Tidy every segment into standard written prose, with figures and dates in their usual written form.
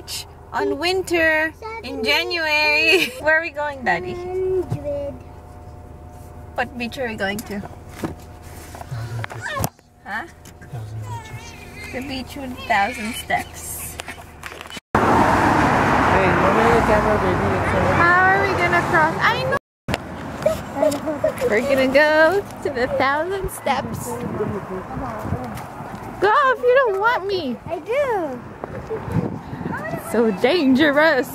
beach on winter in January. Where are we going, Daddy? Madrid. What beach are we going to? Huh? The beach with 1,000 steps. Hey, the camera, baby. How are we gonna cross? I know. We're gonna go to the 1,000 steps. Go if you don't want me. I do. So dangerous.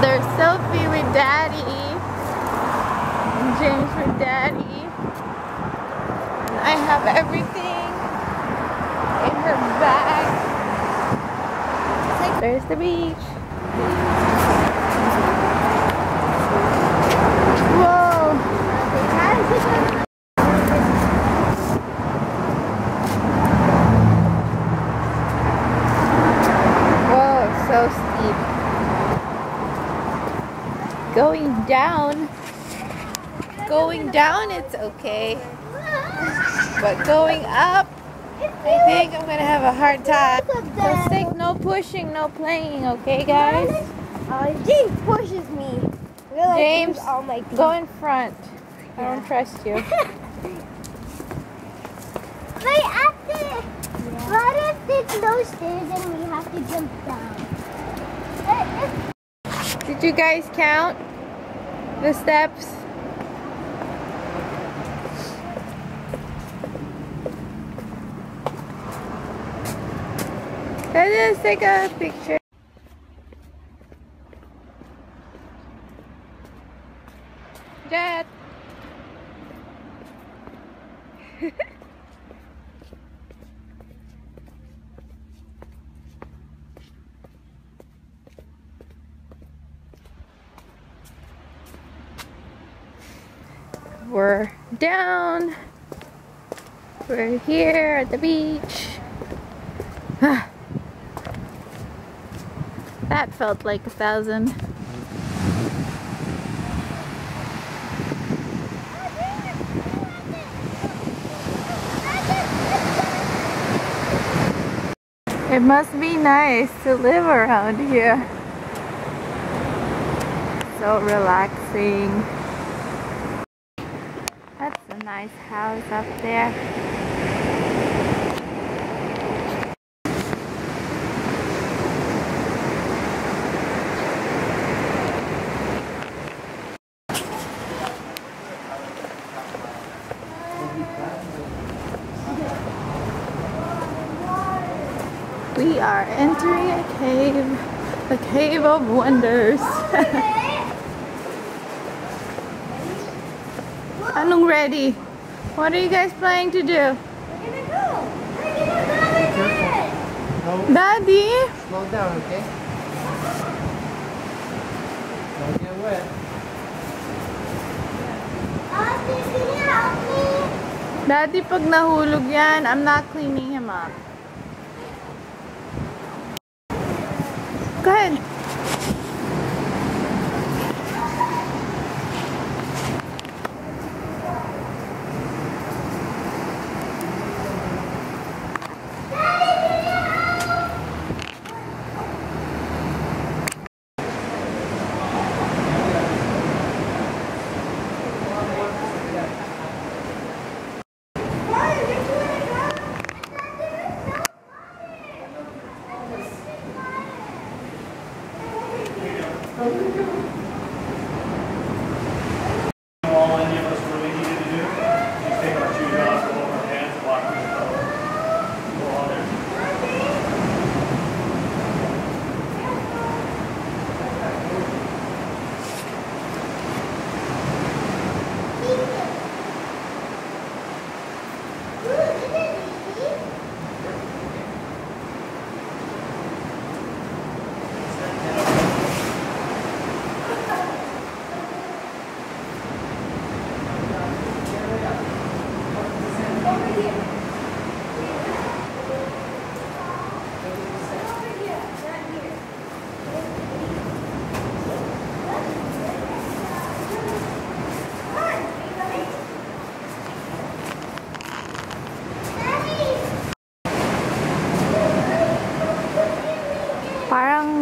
There's Sophie with Daddy. And James with Daddy. And I have everything in her bag. There's the beach. Going down it's okay, but going up I think I'm gonna have a hard time. So stick, no pushing, no playing, okay guys? James pushes me. James, go in front. I don't trust you. But what if there's no stairs and we have to jump down? Did you guys count the steps? Let's take a picture. Dad. We're down. We're here at the beach. That felt like 1,000. It must be nice to live around here. So relaxing. That's a nice house up there. We are entering a cave, the Cave of Wonders. Anong ready? What are you guys planning to do? We're gonna go! We're gonna go with it! Daddy! Slow down, okay? Don't get wet. Daddy, pag nahulog yan, I'm not cleaning him up. Go ahead.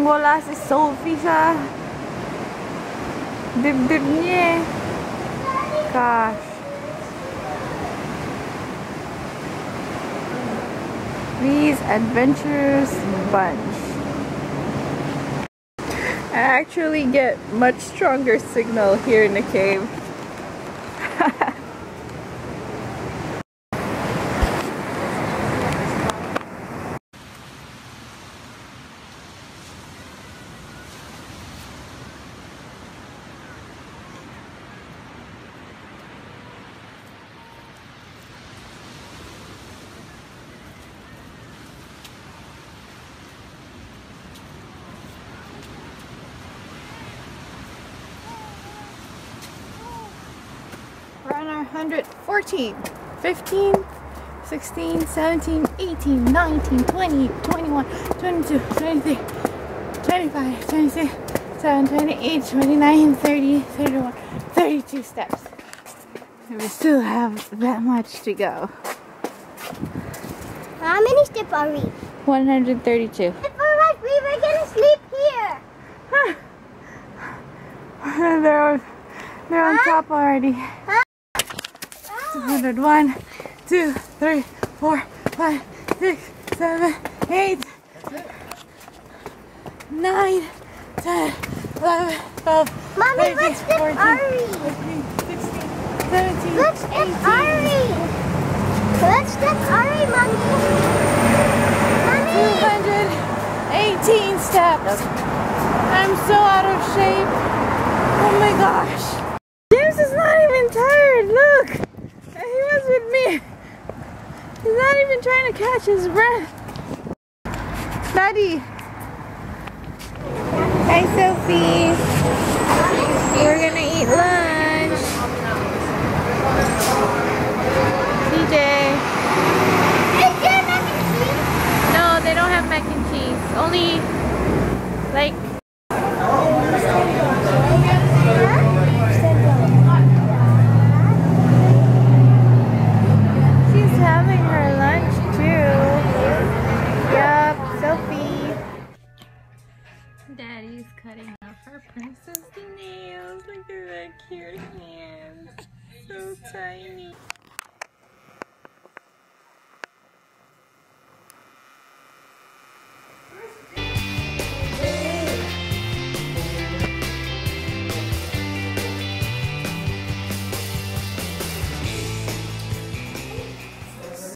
bola si Sophie sa dibdib niya. Gosh. These adventurous bunch. I actually get much stronger signal here in the cave. We're on our 114, 15, 16, 17, 18, 19, 20, 21, 22, 23, 25, 26, 27, 28, 29, 30, 31, 32 steps. And we still have that much to go. How many steps are we? 132. If we're right, we were gonna sleep here. Huh. They're on top already. Huh? 101, 2, 3, 4, 5, 6, 7, 8, 9, 10, 11, 12, Mommy, 13, let's 14, 15, 16, 17, let's 18. Let's step Ari, Mommy. 218 steps. I'm so out of shape. Oh my gosh. James is not even tired, look. He was with me. He's not even trying to catch his breath. Daddy. Hi, Sophie. We're gonna eat lunch. TJ. Is there mac and cheese? No, they don't have mac and cheese. Only like. Cutting off our princess nails. Look at that cute hands. So tiny.